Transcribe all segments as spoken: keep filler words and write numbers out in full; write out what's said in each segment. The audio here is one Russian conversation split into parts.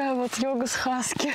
такая вот йога с хаски.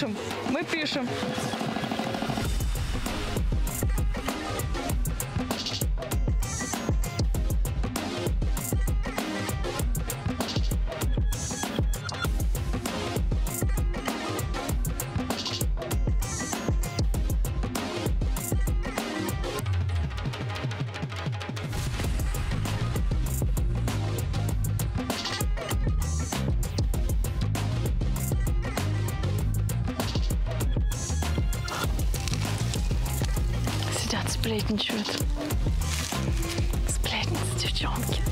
пишем, мы пишем. Сплетничают. Сплетницы, девчонки.